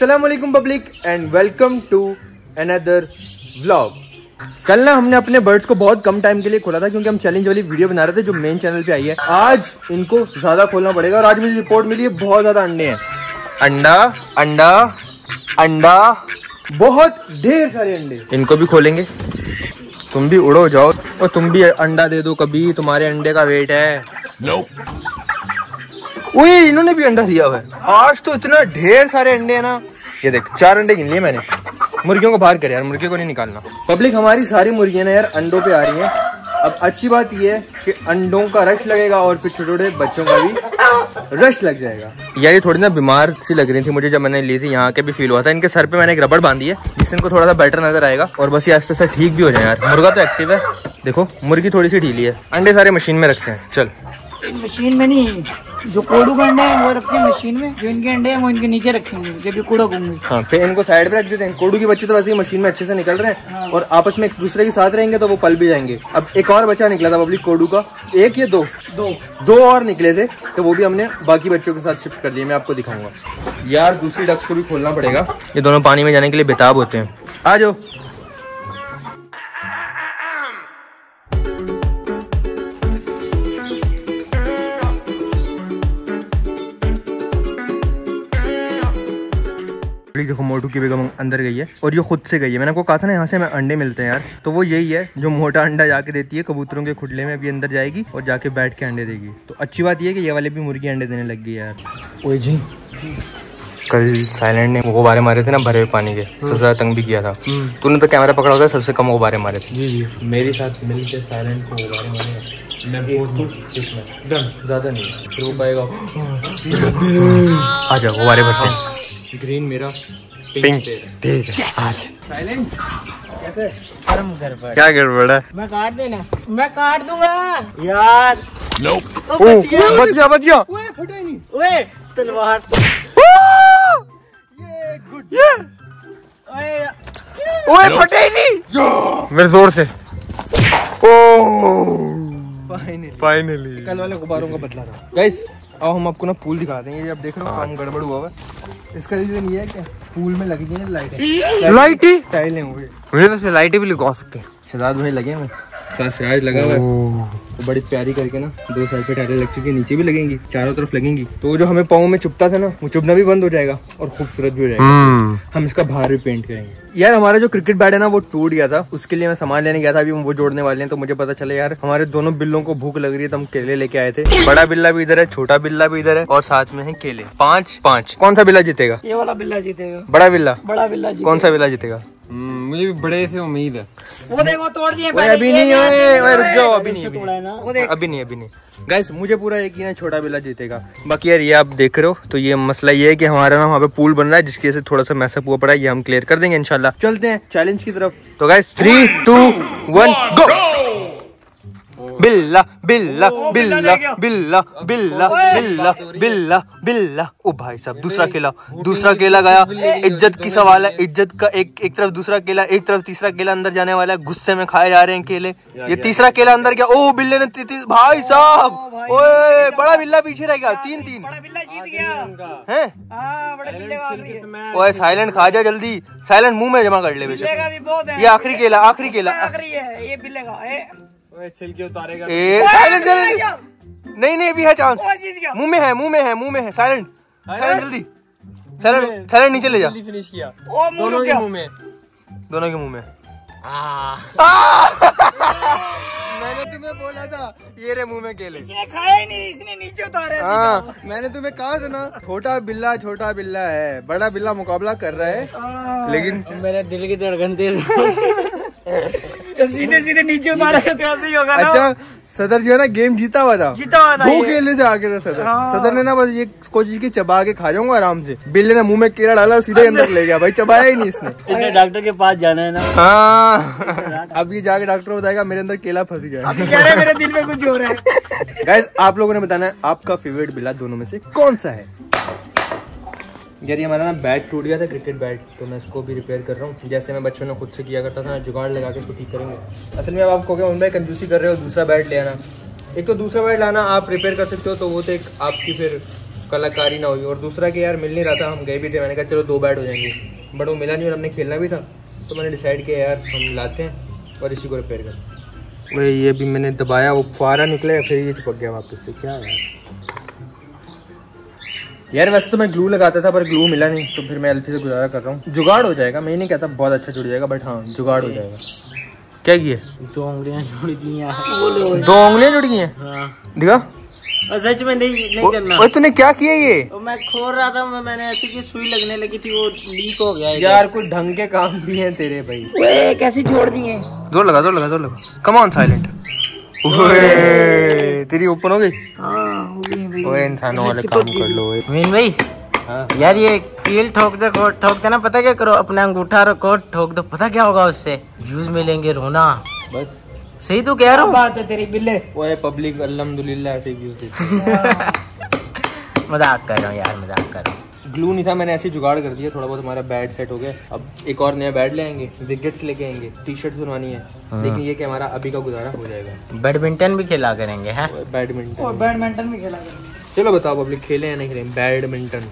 अस्सलामुअलैकुम public and welcome to another vlog. कल ना हमने अपने बर्ड्स को बहुत कम टाइम के लिए खोला था क्योंकि हम चैलेंज वाली वीडियो बना रहे थे जो मेन चैनल पे आई है। आज इनको ज्यादा खोलना पड़ेगा और आज मुझे रिपोर्ट मिली है बहुत ज्यादा अंडे हैं। अंडा अंडा अंडा, बहुत ढेर सारे अंडे। इनको भी खोलेंगे। तुम भी उड़ो जाओ और तुम भी अंडा दे दो, कभी तुम्हारे अंडे का वेट है। ओए इन्होंने भी अंडा दिया हुआ है। आज तो इतना ढेर सारे अंडे हैं ना। ये देख, 4 अंडे गिन लिए मैंने। मुर्गियों को बाहर कर यार, मुर्गियों को नहीं निकालना। पब्लिक, हमारी सारी मुर्गियां ना यार अंडों पे आ रही हैं। अब अच्छी बात ये है कि अंडों का रश लगेगा और फिर छोटे छोटे बच्चों का भी रश लग जाएगा। यार ये थोड़ी ना बीमार सी लग रही थी मुझे जब मैंने ली थी, यहाँ के भी फील हुआ था। इनके सर पे मैंने एक रबड़ बांधी है जिससे इनको थोड़ा सा बेटर नजर आएगा और बस ये आस्ते आस्ते ठीक भी हो जाए। यार मुर्गा तो एक्टिव है, देखो मुर्गी थोड़ी सी ढीली है। अंडे सारे मशीन में रखते हैं। चल, मशीन में नहीं, जो कोड़ू का अंडा है वो रखते हैं मशीन में, जो इनके अंडे हैं वो इनके नीचे रखेंगे जब ये कूड़ा घूमेंगे। हाँ, फिर इनको साइड पे रख देते हैं। कोड़ू के बच्चे तो वैसे ही मशीन में अच्छे से निकल रहे हैं। हाँ। और आपस में एक दूसरे के साथ रहेंगे तो वो पल भी जाएंगे। अब एक और बच्चा निकला था पब्लिक कोड़ू का, एक या दो और निकले थे तो वो भी हमने बाकी बच्चों के साथ शिफ्ट कर लिए। मैं आपको दिखाऊंगा। यार दूसरी डक्स को भी खोलना पड़ेगा, ये दोनों पानी में जाने के लिए बेताब होते हैं। आ जाओ। देखो मोटू की बेगम अंदर गई है और ये खुद से गई है। मैंने आपको कहा था ना यहाँ से हमें अंडे मिलते हैं यार, तो वो यही है जो मोटा अंडा जाके देती है कबूतरों के खुडले में। अभी अंदर जाएगी और जाके बैठ के अंडे देगी। तो अच्छी बात ये है कि ये वाले भी मुर्गी अंडे देने लग गई यार। ओए जी, कल साइलेंट ने गुब्बारे मारे थे ना भरे हुए पानी के, सबसे ज्यादा तंग भी किया था। तूने तो कैमरा पकड़ा होता है, सबसे कम गुब्बारे मारे थे। जी जी, मेरे साथ मिलकर साइलेंट को गुब्बारे मारे। मैं ज्यादा नहीं रो पाएगा। आ जाओ, गुब्बारे भरते हैं। ग्रीन मेरा, पिंक साइलेंट। कैसे क्या गड़बड़ है? मैं काट देना, मैं काट दूंगा यार। बच गया। ओए फटा ही नहीं। ओए तलवार। ये गुड। ओए फटा ही नहीं। मेरे जोर से। फाइनली कल वाले गुब्बारों का बदला था। गाइस आओ हम आपको ना पूल दिखाते हैं। ये आप देख रहे हो काम गड़बड़ हुआ है। इसका रीजन ये है कि पूल में लगी है लाइटें टाइलें हो गई। वैसे लाइटें भी लगा सकते हैं। शहजाद भाई लगे हुए, शहजाद लगा हुआ है तो बड़ी प्यारी करके ना 2 साइड पे टाइलें लग चुकी, नीचे भी लगेंगी, चारों तरफ लगेंगी। तो जो हमें पाँव में चुभता था ना, वो चुभना भी बंद हो जाएगा और खूबसूरत भी हो जाएगा। हम इसका बाहर भी पेंट करेंगे। यार हमारा जो क्रिकेट बैट है ना वो टूट गया था, उसके लिए मैं सामान लेने गया था। अभी हम वो जोड़ने वाले हैं। तो मुझे पता चला यार हमारे दोनों बिल्लों को भूख लग रही है तो हम केले लेके आए थे। बड़ा बिल्ला भी इधर है, छोटा बिल्ला भी इधर है और साथ में है केले। 5-5 कौन सा बिल्ला जीतेगा? ये वाला बिल्ला जीतेगा। बड़ा बिल्ला कौन सा बिल्ला जीतेगा? मुझे भी बड़े से उम्मीद है। वो देखो तोड़ दिए। अभी नहीं, रुक जाओ, अभी नहीं। गाइस मुझे पूरा यकीन है छोटा बिल्ला जीतेगा। बाकी यार ये आप देख रहे हो तो ये मसला ये है कि हमारा ना वहाँ पे पूल बन रहा है जिसकी वजह से थोड़ा सा मैसअप हुआ पड़ा है। ये हम क्लियर कर देंगे इंशाल्लाह। चलते हैं चैलेंज की तरफ। तो गाइस 3, 2, 1 गो। बिल्ला बिल्ला बिल्ला बिल्ला बिल्ला बिल्ला बिल्ला बिल्ला। ओ भाई साहब, दूसरा केला गया। इज्जत की सवाल है, इज्जत का। एक तरफ दूसरा केला, एक तरफ तीसरा केला अंदर जाने वाला है। गुस्से में खाए जा रहे हैं केले। ये तीसरा केला अंदर गया। ओ बिल्ले ने भाई साहब, ओए बड़ा बिल्ला पीछे रह गया। 3-3 है। ओए साइलेंट खा जा जल्दी, साइलेंट मुंह में जमा कर ले बेचारा। ये आखिरी केला छिलके उतारेगा। नहीं अभी है चांस। मुंह में है। साइलेंट जल्दी। साइलेंट नीचे ले जा। फिनिश किया। दोनों के मुंह में। मैंने तुम्हें बोला था ये रे मुंह में केले। इसने खाया नहीं, इसने नीचे उतारे। हाँ मैंने तुम्हें कहा था ना छोटा बिल्ला है, बड़ा बिल्ला मुकाबला कर रहा है। लेकिन मेरे दिल की धड़कन तेज। सीधे नीचे उतारा है तो ऐसे ही होगा ना। अच्छा सदर जो है ना गेम जीता हुआ था। 2 केले से आगे था सदर ने ना बस ये कोशिश की चबा के खा जाऊंगा आराम से। बिल्ले ने मुंह में केला डाला और सीधे अंदर ले गया भाई, चबाया ही नहीं इसने। डॉक्टर के पास जाना है ना। हाँ अब ये जाके डॉक्टर बताएगा मेरे अंदर केला फंस गया है, मेरे दिल में कुछ हो रहा है। गाइस आप लोगों ने बताना है आपका फेवरेट बिल्ला दोनों में से कौन सा है। यार ये हमारा ना बैट टूट गया था, क्रिकेट बैट, तो मैं इसको भी रिपेयर कर रहा हूँ जैसे मैं बचपन में खुद से किया करता था ना, जुगाड़ लगा के इसको ठीक करेंगे। असल में अब आप कहोगे उनमें कंजूसी कर रहे हो, दूसरा बैट ले आना। एक तो दूसरा बैट लाना आप रिपेयर कर सकते हो तो वो तो एक आपकी फिर कलाकारी ना हुई। और दूसरा कि यार मिल नहीं रहा था, हम गए भी थे, मैंने कहा चलो 2 बैट हो जाएंगे, बट वो मिला नहीं और हमने खेलना भी था, तो मैंने डिसाइड किया यार हम लाते हैं और इसी को रिपेयर करते। भाई ये भी मैंने दबाया, वो फुहारा निकला, फिर ये चिपक गया वापस से। क्या यार, वैसे तो मैं ग्लू लगाता था पर ग्लू मिला नहीं, तो फिर मैं एल्फी से गुजारा कर रहा हूँ। जुगाड़ हो जाएगा, मैं नहीं कहता बहुत अच्छा जुड़ जाएगा, बट हाँ जुगाड़ हो जाएगा। क्या किया? 2 उंगलियाँ जुड़ गई हैं। 2 उंगलियाँ जुड़ गई हैं? हाँ। दिखा। सच में नहीं करना। ओए तूने क्या किया ये? मैं खोल रहा था, मैंने ऐसे की सुई लगने लगी थी, वो लीक हो गया। यार कोई ढंग के काम भी है तेरे भाई। ओए कैसी छोड़ दी है? जोर लगा जोर लगा जोर लगा। Come on silent. ओए तेरी ओपन हो गई? हाँ हो गई। ओए इंसानों वाले काम कर लो। अमीन भाई यार ये कील ठोक दो, कोट ठोक दो ना, पता क्या करो, अपना अंगूठा और कोट ठोक दो, पता क्या होगा उससे? व्यूज मिलेंगे, रोना। बस सही तो कह रहा हूँ, बात है तेरी बिल्ले। ओए पब्लिक अल्हम्दुलिल्लाह ऐसे व्यूज देती। मजाक कर रहा हूँ यार, मजाक कर रहा हूँ। ग्लू नहीं था, मैंने ऐसे जुगाड़ कर दिया, थोड़ा बहुत हमारा बैट सेट हो गया। अब एक और नया बैट ले आएंगे, विकेट्स लेके आएंगे, टी-शर्ट बनवानी है, लेकिन ये कि हमारा अभी का गुजारा हो जाएगा। बैडमिंटन भी खेला करेंगे। बैडमिंटन भी खेला करेंगे। चलो बताओ पब्लिक, खेले या नहीं खेले बैडमिंटन?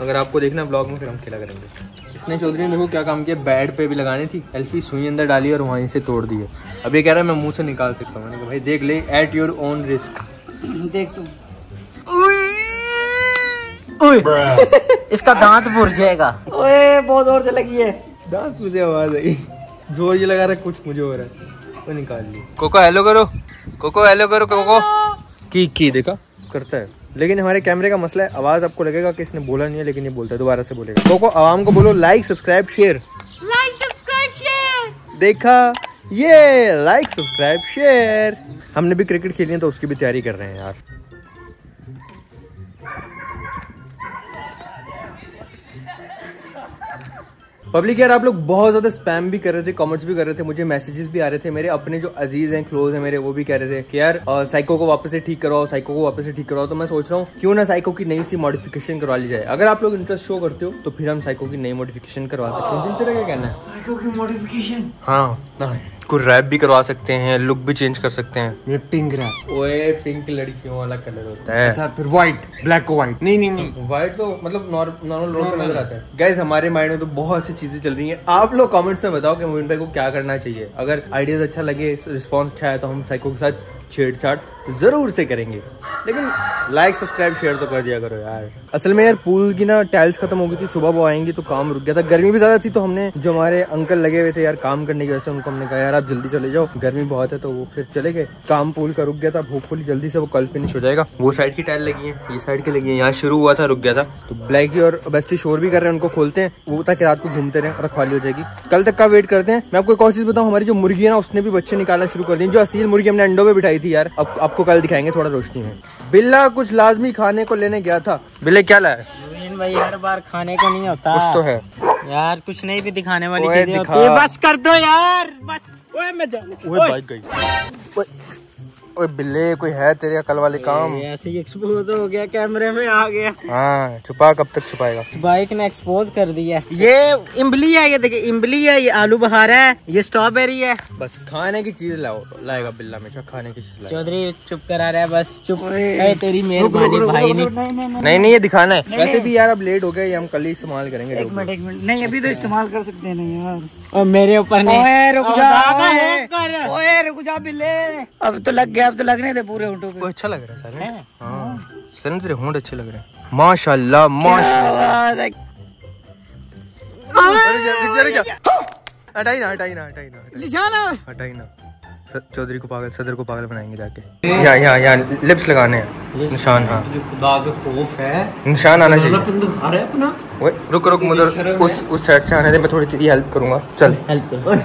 अगर आपको देखना ब्लॉग में, फिर हम खेला करेंगे। इसने चौधरी ने देखो क्या काम किया, बैट पे भी लगानी थी, एल्फी सुई अंदर डाली और वहीं से तोड़ दी है। अब ये कह रहा है मैं मुंह से निकाल सकता हूँ। मैंने कहा भाई देख ले, एट योर ओन रिस्क। देख तुम इसका दांत भुर जाएगा। ओए बहुत जोर से लगी है, दांत मुझे आवाज आई, जोर ये लगा रहा है, कुछ मुझे हो रहा है। वो निकाल ली। कोको हेलो करो, कोको हेलो करो, कोको की देखा करता है। लेकिन हमारे कैमरे का मसला है, आवाज आपको लगेगा कि इसने बोला नहीं है, लेकिन ये बोलता है, दोबारा से बोलेगा। कोको आवाम को बोलो like subscribe share, like subscribe share. देखा ये लाइक सब्सक्राइब शेयर। हमने भी क्रिकेट खेली है तो उसकी भी तैयारी कर रहे हैं यार। पब्लिक यार आप लोग बहुत ज़्यादा स्पैम भी कर रहे थे, कमेंट्स भी कर रहे थे, मुझे मैसेजेस भी आ रहे थे। मेरे अपने जो अजीज हैं, क्लोज हैं मेरे, वो भी कह रहे थे कि यार साइको को वापस से ठीक करवाओ, साइको को वापस से ठीक करवाओ। तो मैं सोच रहा हूँ क्यों ना साइको की नई सी मॉडिफिकेशन करवा ली जाए। अगर आप लोग इंटरेस्ट शो करते हो तो फिर हम साइको की नई मॉडिफिकेशन करवा सकते हैं। तेरा क्या कहना है? साइको की मॉडिफिकेशन? हाँ, कुछ रैप भी करवा सकते हैं, लुक भी चेंज कर सकते हैं। ये पिंक रैप। ओए पिंक लड़कियों वाला कलर होता है। अच्छा फिर व्हाइट, ब्लैक को व्हाइट। नहीं व्हाइट तो मतलब नॉर्मल लोगों को नजर आता है। गाइस हमारे माइंड में तो बहुत सी चीजें चल रही हैं। आप लोग कमेंट्स में बताओ कि मोइन भाई को क्या करना चाहिए। अगर आइडियाज अच्छा लगे, रिस्पॉन्स अच्छा है, तो हम साइको के साथ छेड़छाड़ जरूर से करेंगे, लेकिन लाइक सब्सक्राइब शेयर तो कर दिया करो यार। असल में यार पूल की ना टाइल्स खत्म हो गई थी, सुबह वो आएंगी तो काम रुक गया था, गर्मी भी ज्यादा थी, तो हमने जो हमारे अंकल लगे हुए थे यार काम करने की वजह से, उनको हमने कहा यार आप जल्दी चले जाओ, गर्मी बहुत है, तो वो फिर चले गए। काम पूल का रुक गया था, होपफुली जल्दी से वो कल फिनिश हो जाएगा। वो साइड की टाइल लगी है, ये साइड की लगी है, यहाँ शुरू हुआ था, रुक गया था। तो ब्लैकी और बेस्टी शोर भी कर रहे हैं, उनको खोलते हैं वो, ताकि रात को घूमते रहे, रखवाली हो जाएगी। कल तक का वेट करते हैं। मैं आपको एक और चीज बताऊँ, हमारी जो मुर्गी है ना, उसने भी बच्चे निकालना शुरू कर दिए। जो असील मुर्गी हमने अंडों में बिठाई थी यार, अब आपको कल दिखाएंगे थोड़ा रोशनी में। बिल्ला कुछ लाजमी खाने को लेने गया था। बिल्ले क्या लाया? भाई हर बार खाने को नहीं होता, कुछ तो है यार, कुछ नहीं भी दिखाने वाली चीजें होती है। बस कर दो यार, बस। ओए मैं ओए बिल्ले कोई है तेरे अकल वाले काम? ऐसे ही एक्सपोज हो गया, कैमरे में आ गया। हाँ छुपा, कब तक छुपाएगा? बाइक ने एक्सपोज कर दिया। ये इमली है, ये देखिए इमली है, ये आलू बहारा है, ये स्ट्रॉबेरी है। बस खाने की चीज लाओ, लाएगा बिल्ला हमेशा खाने की चीज। चौधरी चुप करा रहा है, बस चुप है, तेरी मेहरबानी भाई। नहीं ये दिखाना है। वैसे भी यार अब लेट हो गया, ये हम कल ही इस्तेमाल करेंगे। एक मिनट नहीं, अभी तो इस्तेमाल कर सकते हैं यार। और मेरे ऊपर अब तो लग गया, अब तो लग रहे थे पूरे होंठों पे। अच्छा लग रहा है सारे। हाँ। सर तेरे होंठ अच्छे लग रहे हैं, माशाल्लाह माशाल्लाह। हटाई ना चौधरी को पागल, सदर को पागल बनाएंगे जाके। यहाँ लिप्स लगाने हैं निशान। हाँ खुदा का खौफ है, निशान आना चाहिए अपना। रुक मुझे उस साइड से आने दे, मैं थोड़ी तेरी हेल्प करूंगा, चल हेल्प कर।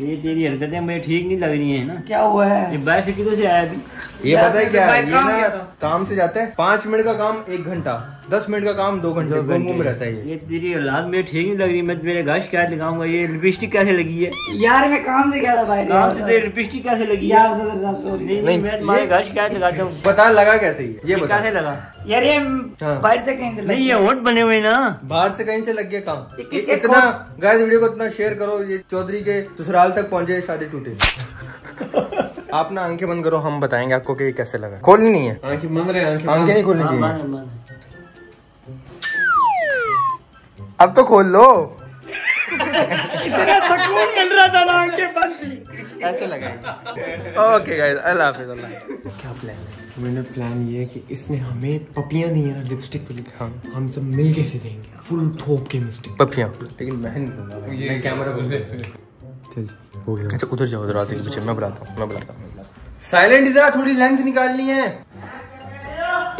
ये तेरी हरकतें मुझे ठीक नहीं लग रही है ना। क्या हुआ है? ये बाहर से किधर से आया अभी? ये पता है क्या है? ये ना काम से जाते हैं, 5 मिनट का काम 1 घंटा, 10 मिनट का काम 2 घंटे, घूम रहता है। ये तेरी औलाद मुझे ठीक नहीं लग रही, मैं मेरे घर शिकायत लगाऊंगा। ये लिपस्टिक कैसे लगी है? यार मैं काम से गया था भाई, काम से लिपस्टिक कैसे लगी यार? सदर साहब सॉरी, नहीं मैं तुम्हारे घर शिकायत लगाता हूँ। पता लगा कैसे? ये कैसे लगा यार? ये बाहर से कहीं से नहीं, ये होट बने हुए ना, बाहर से कहीं से लग गया काम। इतना गाइस वीडियो को इतना शेयर करो, ये चौधरी के ससुराल तक पहुँचे, शादी टूटे। आप ना आंखें बंद करो, हम बताएंगे आपको कि कैसे लगा। खोलनी नहीं है, आंखें बंद रहे, आंखें नहीं खोलनी। अब तो खोल लो। इतना सुकून मिल रहा था ना, आंखें बंद थी, ऐसे लगा। ओके गाइस, अल्लाह हाफिज़। अल्लाह क्या प्लान है? मैंने प्लान ये है कि इसने हमें पपियाँ दी है ना लिपस्टिक के लिए, हम सब मिल के देंगे फुल थोप के मिस्टिक पपियाँ। लेकिन मैं कैमरा बोल दे, चल हो गया। अच्छा उधर जाओ, उधर आते पीछे मैं बुलाता हूँ, मैं बुलाता हूँ। साइलेंट, इधर थोड़ी लेंथ निकालनी है,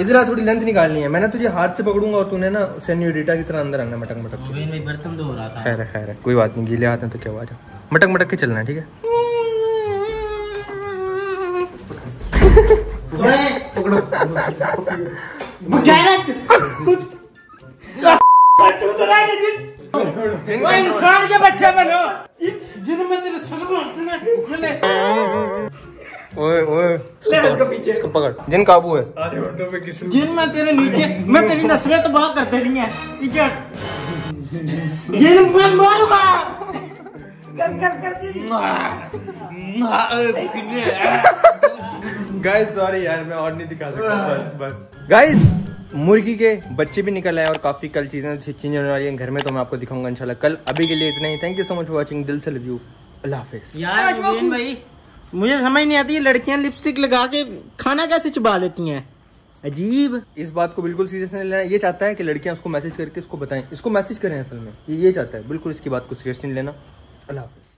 इधर थोड़ी लेंथ निकालनी है। मैंने तुझे हाथ से पकड़ूंगा और तूने ना सेन्योरिटा की तरह अंदर आना, मटक मटक के। नहीं बर्तन तो हो रहा था। खैर है, खैर है, कोई बात नहीं, गीले हाथ हैं तो क्या हुआ, मटक मटक के चलना है, ठीक है? पकड़ो इंसान के बच्चे बनो, जिनमें तेरे सुन। ओए ओए इसको पीछे, इसको पकड़। जिन काबू है पे किसी जिन में तेरे नीचे, मैं तेरी नस्लें तबाह कर देनी है। पीछे जिन में मारूंगा, कर कर कर। गाइस सॉरी यार, मैं और नहीं दिखा सकता। बस गाइस, मुर्गी के बच्चे भी निकल आए और काफी कल चीजें होने वाली है घर में, तो मैं आपको दिखाऊंगा इंशाल्लाह कल। अभी के लिए इतना ही, thank you so much for watching, दिल से लव यू, अल्लाह हाफिज़। यार भाई मुझे समझ नहीं आती, ये लड़कियां लिपस्टिक लगा के खाना कैसे चबा लेती हैं, अजीब। इस बात को बिल्कुल सीरियस नहीं लेना। ये चाहता है कि लड़कियां उसको मैसेज करके उसको बताएं, इसको मैसेज करें। असल में ये चाहता है, बिल्कुल इसकी बात को सीरियस नहीं लेना। अल्लाह हाफिज़।